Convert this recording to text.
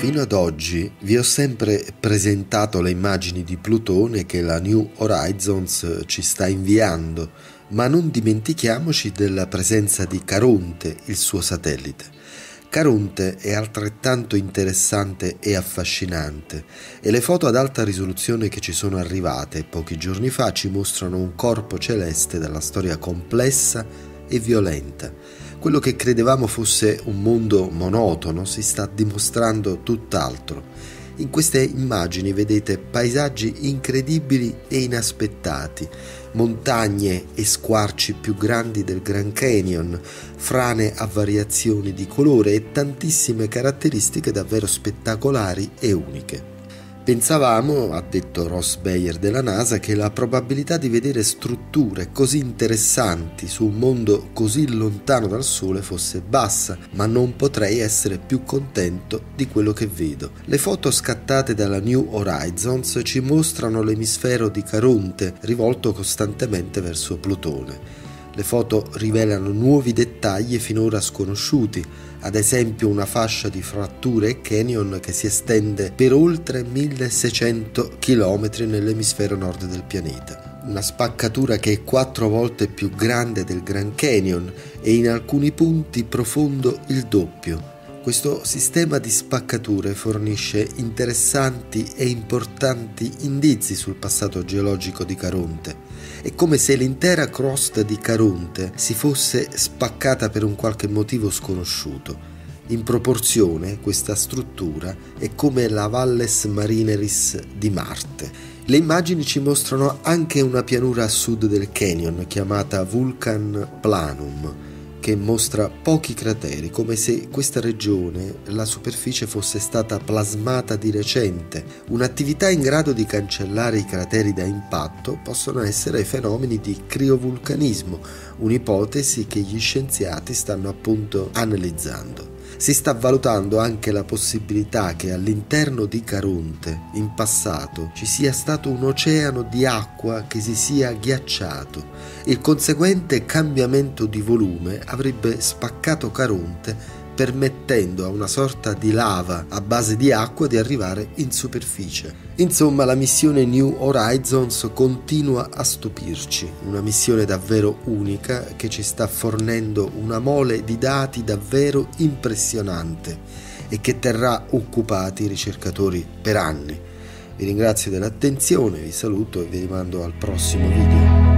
Fino ad oggi vi ho sempre presentato le immagini di Plutone che la New Horizons ci sta inviando, ma non dimentichiamoci della presenza di Caronte, il suo satellite. Caronte è altrettanto interessante e affascinante e le foto ad alta risoluzione che ci sono arrivate pochi giorni fa ci mostrano un corpo celeste dalla storia complessa e violenta. Quello che credevamo fosse un mondo monotono si sta dimostrando tutt'altro. In queste immagini vedete paesaggi incredibili e inaspettati, montagne e squarci più grandi del Grand Canyon, frane a variazioni di colore e tantissime caratteristiche davvero spettacolari e uniche. Pensavamo, ha detto Ross Beyer della NASA, che la probabilità di vedere strutture così interessanti su un mondo così lontano dal Sole fosse bassa, ma non potrei essere più contento di quello che vedo. Le foto scattate dalla New Horizons ci mostrano l'emisfero di Caronte rivolto costantemente verso Plutone. Le foto rivelano nuovi dettagli finora sconosciuti, ad esempio una fascia di fratture e canyon che si estende per oltre 1600 km nell'emisfero nord del pianeta. Una spaccatura che è 4 volte più grande del Grand Canyon e in alcuni punti profondo il doppio. Questo sistema di spaccature fornisce interessanti e importanti indizi sul passato geologico di Caronte. È come se l'intera crosta di Caronte si fosse spaccata per un qualche motivo sconosciuto. In proporzione, questa struttura è come la Valles Marineris di Marte. Le immagini ci mostrano anche una pianura a sud del canyon chiamata Vulcan Planum, che mostra pochi crateri, come se questa regione, la superficie, fosse stata plasmata di recente. Un'attività in grado di cancellare i crateri da impatto possono essere fenomeni di criovulcanismo, un'ipotesi che gli scienziati stanno appunto analizzando. Si sta valutando anche la possibilità che all'interno di Caronte, in passato, ci sia stato un oceano di acqua che si sia ghiacciato. Il conseguente cambiamento di volume avrebbe spaccato Caronte, permettendo a una sorta di lava a base di acqua di arrivare in superficie. Insomma, la missione New Horizons continua a stupirci, una missione davvero unica che ci sta fornendo una mole di dati davvero impressionante e che terrà occupati i ricercatori per anni. Vi ringrazio dell'attenzione, vi saluto e vi rimando al prossimo video.